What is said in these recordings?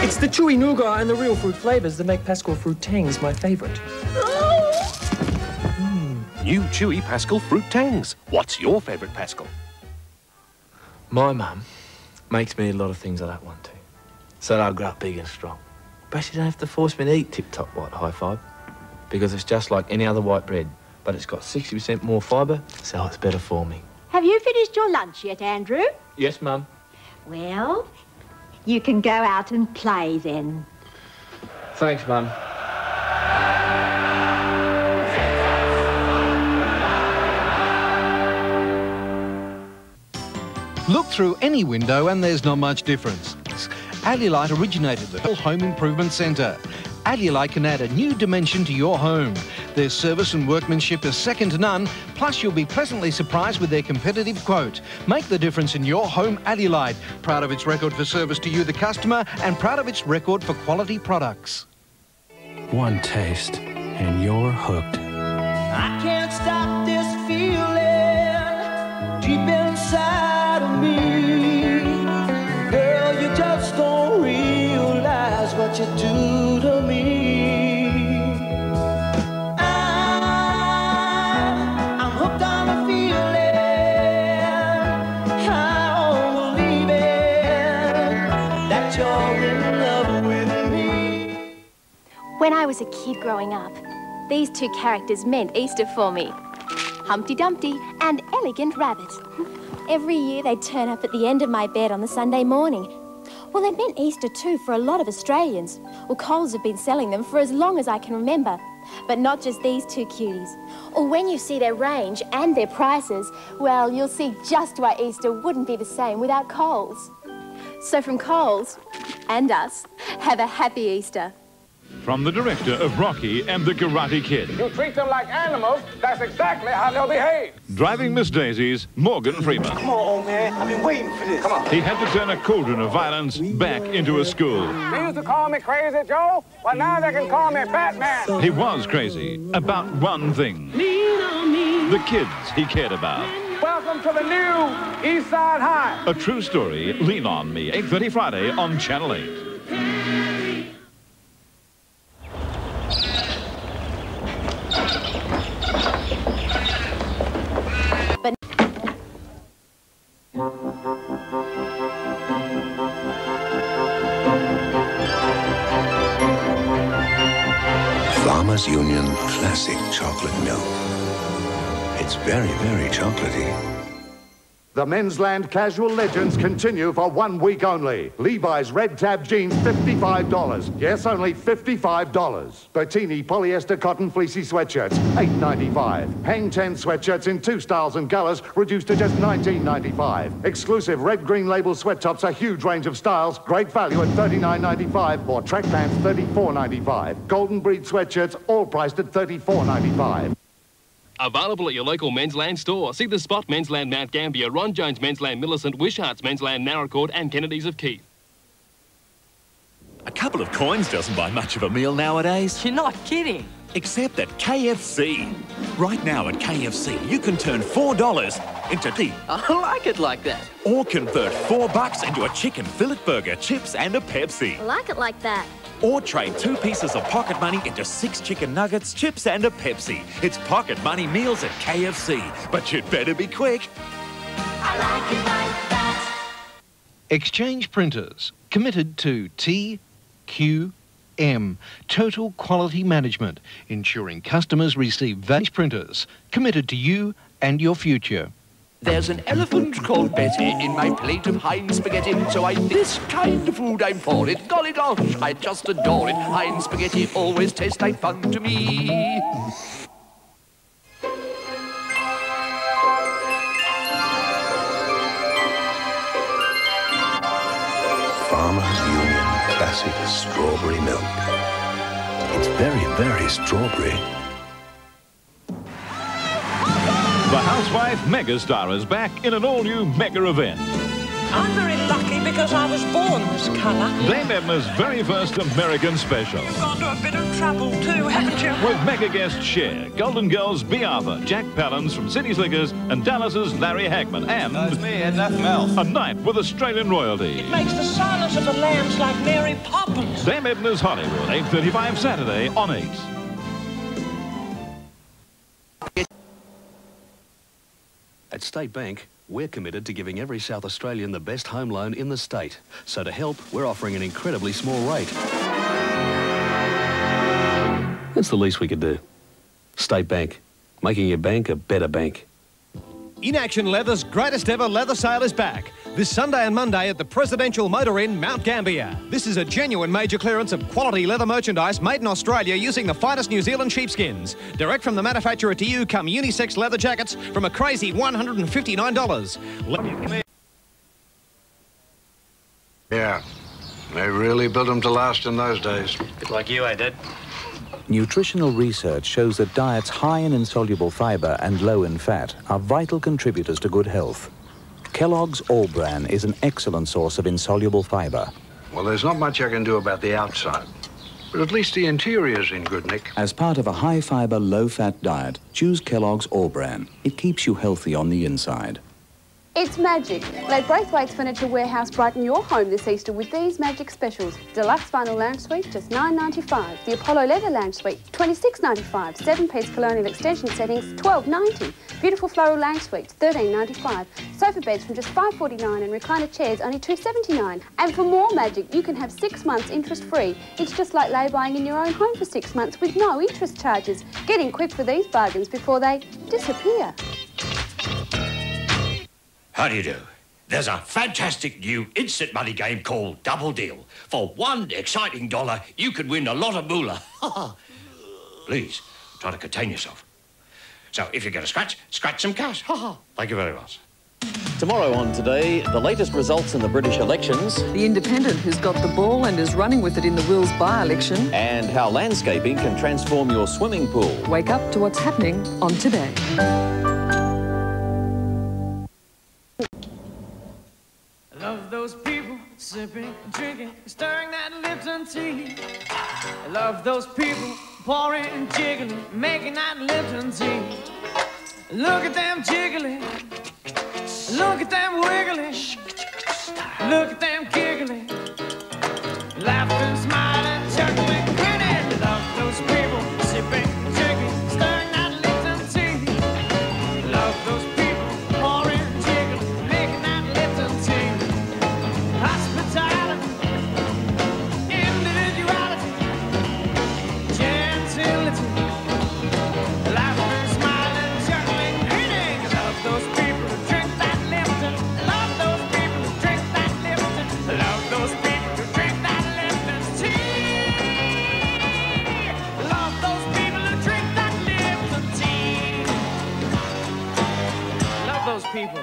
It's the chewy nougat and the real fruit flavours that make Pascal Fruit Tangs my favourite. New chewy Pascal Fruit Tangs. What's your favourite, Pascal? My mum makes me a lot of things I don't want to, so that I'll grow up big and strong. But she don't have to force me to eat Tip-Top White High Five, because it's just like any other white bread, but it's got 60% more fibre, so it's better for me. Have you finished your lunch yet, Andrew? Yes, Mum. Well, you can go out and play then. Thanks, Mum. Look through any window and there's not much difference. Allulite originated the Home Improvement Centre. Allulite can add a new dimension to your home. Their service and workmanship is second to none, plus you'll be pleasantly surprised with their competitive quote. Make the difference in your home, Allulite. Proud of its record for service to you, the customer, and proud of its record for quality products. One taste and you're hooked. I can't stop this feeling deep inside. What you do to me, I'm hooked on a feeling, I'm believing that you're in love with me. When I was a kid growing up, these two characters meant Easter for me, Humpty Dumpty and Elegant Rabbit. Every year they'd turn up at the end of my bed on the Sunday morning. Well, they meant Easter too for a lot of Australians. Well, Coles have been selling them for as long as I can remember. But not just these two cuties. Or when you see their range and their prices, well, you'll see just why Easter wouldn't be the same without Coles. So from Coles, and us, have a happy Easter. From the director of Rocky and the Karate Kid. You treat them like animals, that's exactly how they'll behave. Driving Miss Daisy's Morgan Freeman. Come on, old man, I've been waiting for this. Come on. He had to turn a cauldron of violence back into a school. They used to call me Crazy Joe, well now they can call me Batman. He was crazy about one thing. The kids he cared about. Welcome to the new East Side High. A true story, Lean On Me, 8:30 Friday on Channel 8. Union Classic Chocolate Milk. It's very, very chocolatey. The Men's Land casual legends continue for 1 week only. Levi's red tab jeans, $55. Yes, only $55. Bertini polyester cotton fleecy sweatshirts, $8.95. Hang ten sweatshirts in two styles and colours, reduced to just $19.95. Exclusive red green label sweat tops, a huge range of styles, great value at $39.95, or track pants, $34.95. Golden breed sweatshirts, all priced at $34.95. Available at your local Men's Land store. See The Spot, Men's Land Mount Gambier, Ron Jones, Men's Land Millicent, Wishart's, Men's Land Narracourt and Kennedy's of Keith. A couple of coins doesn't buy much of a meal nowadays. You're not kidding. Except at KFC. Right now at KFC, you can turn $4 into tea. I like it like that. Or convert $4 into a chicken fillet burger, chips and a Pepsi. I like it like that. Or trade 2 pieces of pocket money into 6 chicken nuggets, chips and a Pepsi. It's pocket money meals at KFC, but you'd better be quick. I like it like that. Exchange printers, committed to TQM, total quality management, ensuring customers receive value. Printers, committed to you and your future. There's an elephant called Betty in my plate of Heinz Spaghetti, so this kind of food I'm for it. Golly gosh, I just adore it. Heinz Spaghetti always tastes like fun to me. Farmers Union Classic Strawberry Milk. It's very, very strawberry. The housewife megastar is back in an all-new mega event. I'm very lucky because I was born this colour. Blame Edna's very first American special. You've gone to a bit of trouble too, haven't you? With mega guest Cher, Golden Girls' Bea Arthur, Jack Palance from City Slickers and Dallas's Larry Hagman. And... that's me, Edna Mel. A night with Australian royalty. It makes the silence of the lambs like Mary Poppins. Blame Edna's Hollywood, 8:35 Saturday on 8. At State Bank, we're committed to giving every South Australian the best home loan in the state. So to help, we're offering an incredibly small rate. That's the least we could do. State Bank, making your bank a better bank. In Action Leather's greatest ever leather sale is back. This Sunday and Monday at the Presidential Motor Inn, Mount Gambier. This is a genuine major clearance of quality leather merchandise made in Australia using the finest New Zealand sheepskins. Direct from the manufacturer to you come unisex leather jackets from a crazy $159. Yeah, they really built them to last in those days. Bit like you, eh, Dad? Nutritional research shows that diets high in insoluble fibre and low in fat are vital contributors to good health. Kellogg's All-Bran is an excellent source of insoluble fibre. Well, there's not much I can do about the outside, but at least the interior's in good nick. As part of a high-fibre, low-fat diet, choose Kellogg's All-Bran. It keeps you healthy on the inside. It's magic. Let Braithwaite's Furniture Warehouse brighten your home this Easter with these magic specials. Deluxe vinyl lounge suite, just $9.95. The Apollo leather lounge suite, $26.95. 7-piece colonial extension settings, $12.90. Beautiful floral lounge suites, $13.95. Sofa beds from just $5.49 and recliner chairs only $2.79. And for more magic, you can have 6 months interest-free. It's just like lay-buying in your own home for 6 months with no interest charges. Get in quick for these bargains before they disappear. How do you do? There's a fantastic new instant money game called Double Deal. For one exciting dollar, you could win a lot of moolah. Please, try to contain yourself. So if you get a scratch, scratch some cash. Thank you very much. Tomorrow on Today, the latest results in the British elections. The Independent who's got the ball and is running with it in the Wills by-election. And how landscaping can transform your swimming pool. Wake up to what's happening on Today. I love those people sipping, drinking, stirring that Lipton tea. I love those people pouring and jiggling, making that Lipton tea. Look at them jiggling, look at them wiggling, look at them giggling, laughing, smiling, chuckling, grinning. I love those people sipping, drinking, stirring that Lipton tea. I love those people pouring and jiggling, making that Lipton tea. Hospitality, individuality, gentility, laughing, smiling, chuckling, grinning. I love those people who drink that Lipton. I love those people who drink that Lipton. I love those people who drink that Lipton tea. I love those people who drink that Lipton tea. Love those people.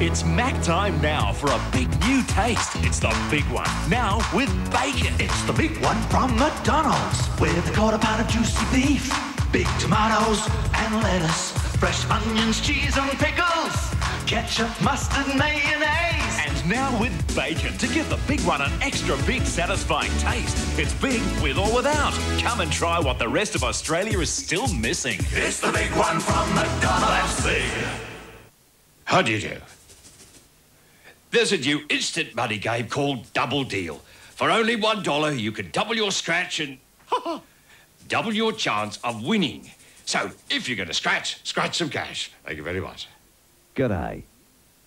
It's Mac time now for a big new taste. It's the big one, now with bacon. It's the big one from McDonald's with a quarter pound of juicy beef, big tomatoes and lettuce, fresh onions, cheese and pickles, ketchup, mustard, mayonnaise. And now with bacon to give the big one an extra big satisfying taste. It's big with or without. Come and try what the rest of Australia is still missing. It's the big one from McDonald's. How do you do? There's a new instant money game called Double Deal. For only $1, you can double your scratch and double your chance of winning. So if you're going to scratch, scratch some cash. Thank you very much. G'day.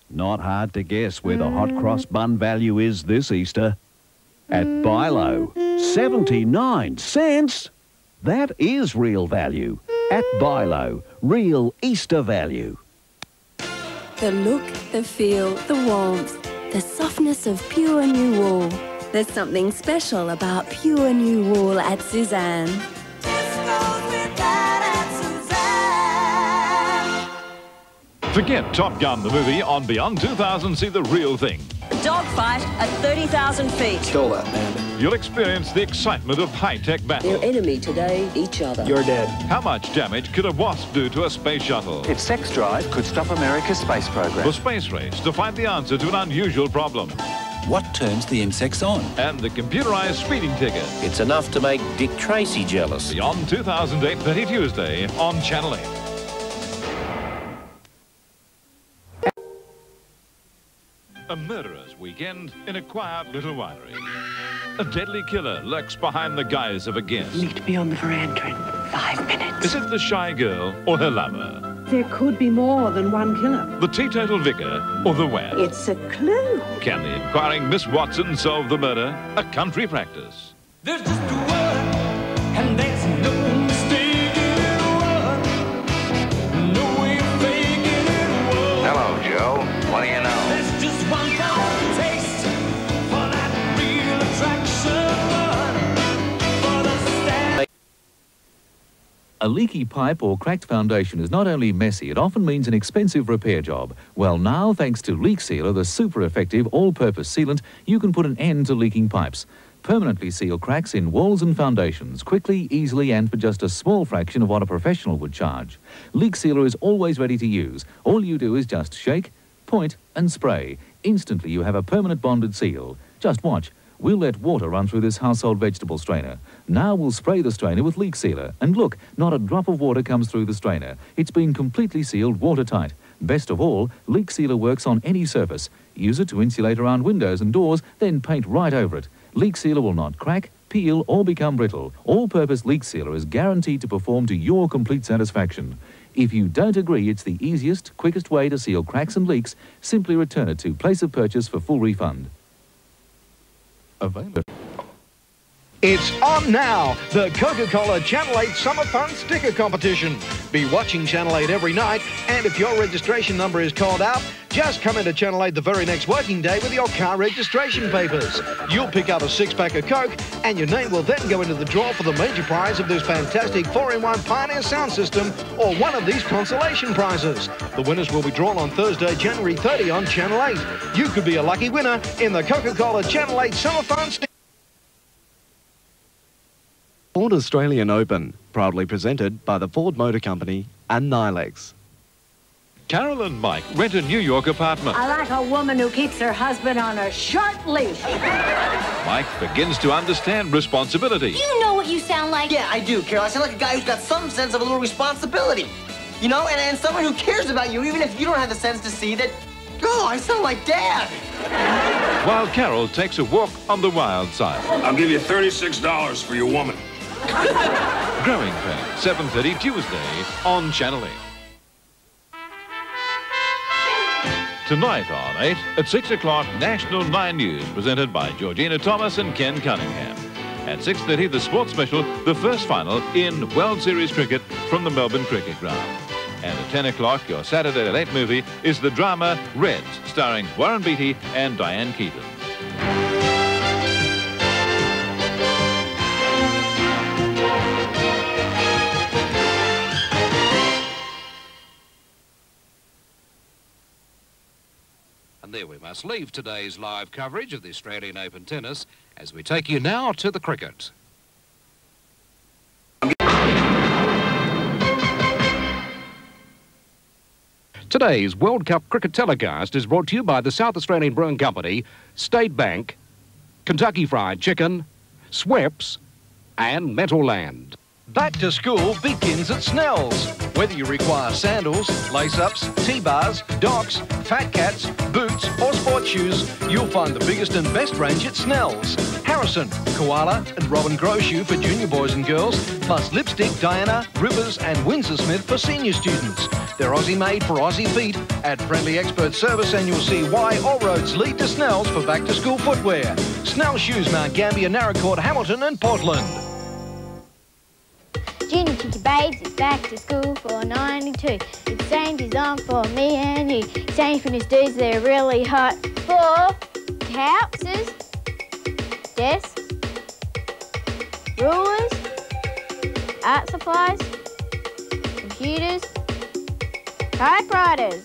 Not hard to guess where the hot cross bun value is this Easter. At Bilo, 79 cents. That is real value. At Bilo, real Easter value. The look, the feel, the warmth, the softness of Pure New Wool. There's something special about Pure New Wool at Suzanne. Forget Top Gun the movie. On Beyond 2000, see the real thing. dogfight at 30,000 feet. Kill that man. You'll experience the excitement of high-tech battle. Their enemy today, each other. You're dead. How much damage could a wasp do to a space shuttle? If sex drive could stop America's space program. The space race to find the answer to an unusual problem. What turns the insects on? And the computerised speeding ticket. It's enough to make Dick Tracy jealous. Beyond 2008, Tuesday on Channel 8. A murderer's weekend in a quiet little winery. A deadly killer lurks behind the guise of a guest. Meet me on the veranda in 5 minutes. Is it the shy girl or her lover? There could be more than one killer. The teetotal vicar or the wag? It's a clue. Can the inquiring Miss Watson solve the murder? A country practice. There's just a word, and there's no mistake in a word. No way of faking it. Hello, Joe. What do you know? One taste for that real attraction, for the stand. A leaky pipe or cracked foundation is not only messy, it often means an expensive repair job. Well now, thanks to Leak Sealer, the super effective all-purpose sealant, you can put an end to leaking pipes. Permanently seal cracks in walls and foundations, quickly, easily and for just a small fraction of what a professional would charge. Leak Sealer is always ready to use. All you do is just shake, point and spray. Instantly you have a permanent bonded seal. Just watch. We'll let water run through this household vegetable strainer. Now we'll spray the strainer with Leak Sealer. And look, not a drop of water comes through the strainer. It's been completely sealed watertight. Best of all, Leak Sealer works on any surface. Use it to insulate around windows and doors, then paint right over it. Leak Sealer will not crack, peel or become brittle. All-purpose Leak Sealer is guaranteed to perform to your complete satisfaction. If you don't agree it's the easiest, quickest way to seal cracks and leaks, simply return it to place of purchase for full refund. Available. It's on now, the Coca-Cola Channel 8 Summer Fun Sticker Competition. Be watching Channel 8 every night, and if your registration number is called out, just come into Channel 8 the very next working day with your car registration papers. You'll pick up a six-pack of Coke, and your name will then go into the draw for the major prize of this fantastic 4-in-1 Pioneer sound system or one of these consolation prizes. The winners will be drawn on Thursday, January 30 on Channel 8. You could be a lucky winner in the Coca-Cola Channel 8 Summer Fun Sticker. Ford Australian Open, proudly presented by the Ford Motor Company and Nilex. Carol and Mike rent a New York apartment. I like a woman who keeps her husband on a short leash. Mike begins to understand responsibility. Do you know what you sound like? Yeah, I do, Carol. I sound like a guy who's got some sense of a little responsibility. You know, and someone who cares about you, even if you don't have the sense to see that, oh, I sound like Dad. While Carol takes a walk on the wild side. I'll give you $36 for your woman. Growing Pains, 7:30 Tuesday on Channel 8. Tonight on 8, at 6 o'clock, National 9 News, presented by Georgina Thomas and Ken Cunningham. At 6:30, the Sports Special, the first final in World Series cricket from the Melbourne Cricket Ground. And at 10 o'clock, your Saturday at 8 movie is the drama Reds, starring Warren Beatty and Diane Keaton. And there we must leave today's live coverage of the Australian Open tennis as we take you now to the cricket. Today's World Cup cricket telecast is brought to you by the South Australian Brewing Company, State Bank, Kentucky Fried Chicken, Sweps and Mental Land. Back to school begins at Snell's. Whether you require sandals, lace-ups, T-bars, docks, fat cats, boots or sports shoes, you'll find the biggest and best range at Snell's. Harrison, Koala and Robin Groshue for junior boys and girls, plus Lipstick, Diana, Rivers and Windsor Smith for senior students. They're Aussie-made for Aussie feet. Add friendly expert service and you'll see why all roads lead to Snell's for back-to-school footwear. Snell Shoes, Mount Gambier, Narracourt, Hamilton and Portland. Junior teacher Babes is back to school for 92. Exchange is on for me and you. Exchange finished dudes, they're really hot for couches, desks, rulers, art supplies, computers, typewriters.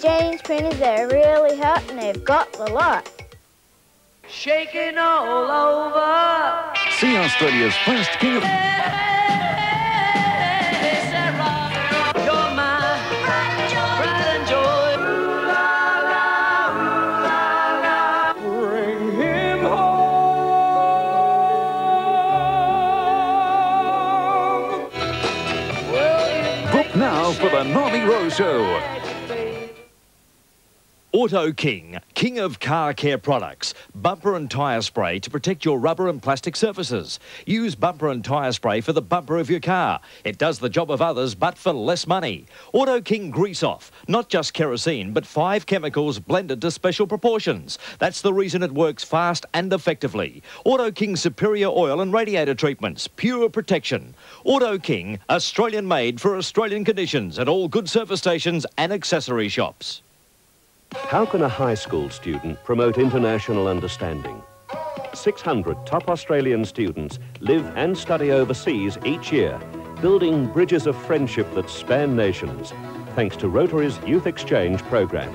Exchange printers, they're really hot and they've got the lot. Shaking all over. See Australia's first king of... for the Marvie Rowe Show. Auto King, king of car care products. Bumper and tyre spray to protect your rubber and plastic surfaces. Use bumper and tyre spray for the bumper of your car. It does the job of others, but for less money. Auto King Grease Off. Not just kerosene, but 5 chemicals blended to special proportions. That's the reason it works fast and effectively. Auto King Superior Oil and Radiator Treatments. Pure protection. Auto King, Australian made for Australian conditions at all good service stations and accessory shops. How can a high school student promote international understanding? 600 top Australian students live and study overseas each year, building bridges of friendship that span nations, thanks to Rotary's Youth Exchange program.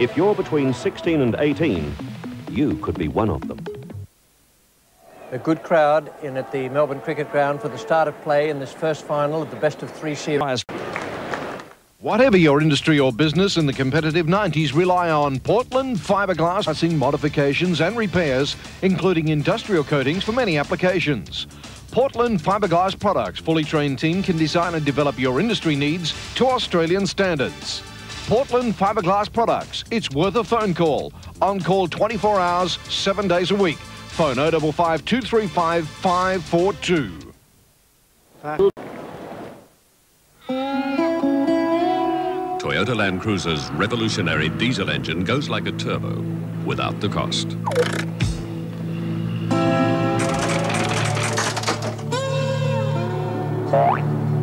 If you're between 16 and 18, you could be one of them. A good crowd in at the Melbourne Cricket Ground for the start of play in this first final of the best of 3 series. Whatever your industry or business in the competitive 90s, rely on Portland fiberglass modifications and repairs, including industrial coatings for many applications. Portland Fiberglass Products fully trained team can design and develop your industry needs to Australian standards. Portland Fiberglass Products, it's worth a phone call. On call 24 hours, 7 days a week. Phone 055 235 542. Toyota Land Cruiser's revolutionary diesel engine goes like a turbo, without the cost.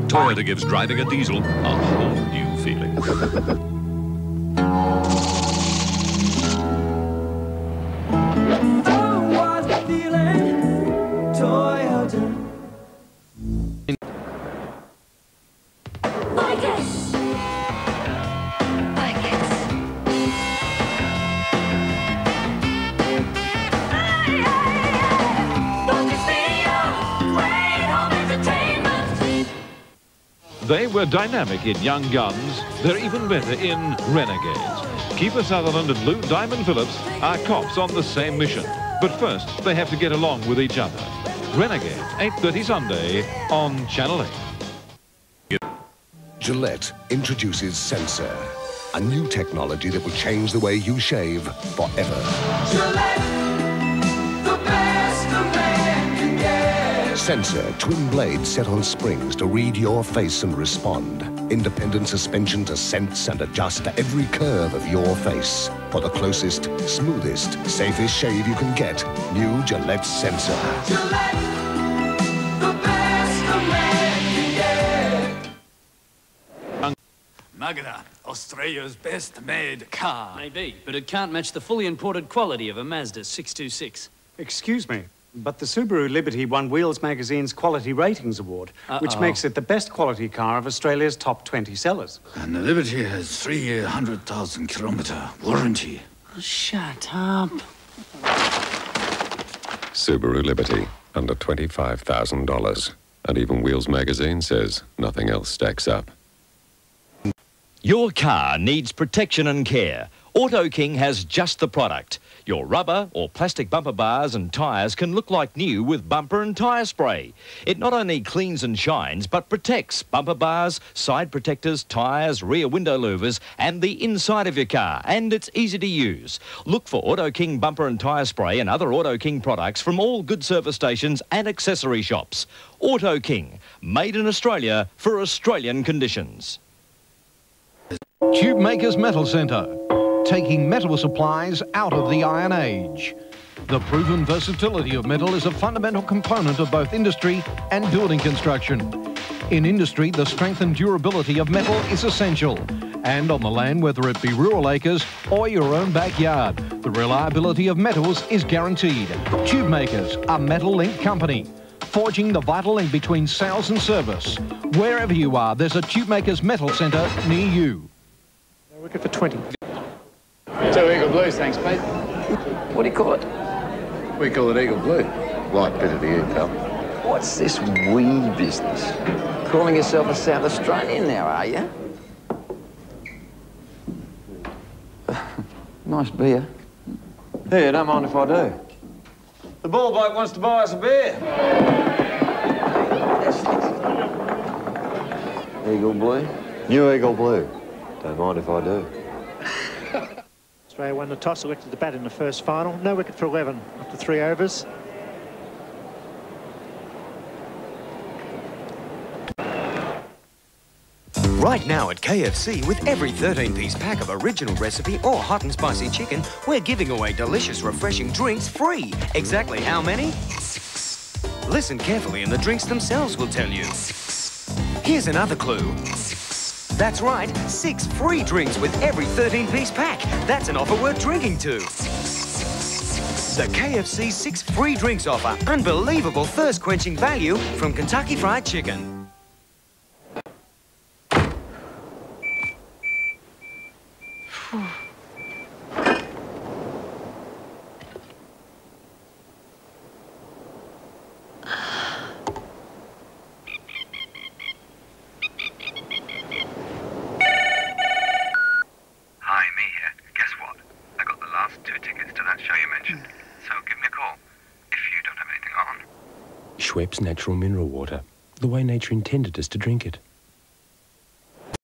Toyota gives driving a diesel a whole new feeling. They were dynamic in Young Guns. They're even better in Renegades. Kiefer Sutherland and Lou Diamond Phillips are cops on the same mission. But first, they have to get along with each other. Renegades, 8:30 Sunday on Channel 8. Gillette introduces Sensor, a new technology that will change the way you shave forever. Gillette, the best of men. Sensor, twin blades set on springs to read your face and respond. Independent suspension to sense and adjust to every curve of your face. For the closest, smoothest, safest shave you can get, new Gillette Sensor. Gillette, the best a man can get. Magna, Australia's best made car. Maybe, but it can't match the fully imported quality of a Mazda 626. Excuse me, but the Subaru Liberty won Wheels Magazine's Quality Ratings Award, which makes it the best quality car of Australia's top 20 sellers. And the Liberty has 3-year, 100,000-kilometre warranty. Oh, shut up. Subaru Liberty, under $25,000. And even Wheels Magazine says nothing else stacks up. Your car needs protection and care. Auto King has just the product. Your rubber or plastic bumper bars and tyres can look like new with bumper and tyre spray. It not only cleans and shines, but protects bumper bars, side protectors, tyres, rear window louvers and the inside of your car. And it's easy to use. Look for Auto King bumper and tyre spray and other Auto King products from all good service stations and accessory shops. Auto King, made in Australia for Australian conditions. Tube Makers Metal Centre. Taking metal supplies out of the Iron Age. The proven versatility of metal is a fundamental component of both industry and building construction. In industry, the strength and durability of metal is essential. And on the land, whether it be rural acres or your own backyard, the reliability of metals is guaranteed. Tube Makers, a metal link company, forging the vital link between sales and service. Wherever you are, there's a Tube Makers Metal Centre near you. A wicket for 20. 2 Eagle Blues, thanks, mate. What do you call it? We call it Eagle Blue. Light bit of the ear, pal. What's this wee business? Calling yourself a South Australian now, are you? Nice beer. Hey, don't mind if I do. The ball bloke wants to buy us a beer. Eagle Blue? New Eagle Blue. Don't mind if I do. Australia won the toss, elected to bat in the first final. No wicket for 11 after 3 overs. Right now at KFC, with every 13-piece pack of original recipe or hot and spicy chicken, we're giving away delicious, refreshing drinks free. Exactly how many? 6. Listen carefully and the drinks themselves will tell you. 6. Here's another clue. 6. That's right, 6 free drinks with every 13-piece pack. That's an offer worth drinking to. 6. The KFC 6 free drinks offer. Unbelievable thirst-quenching value from Kentucky Fried Chicken. Natural mineral water, the way nature intended us to drink it.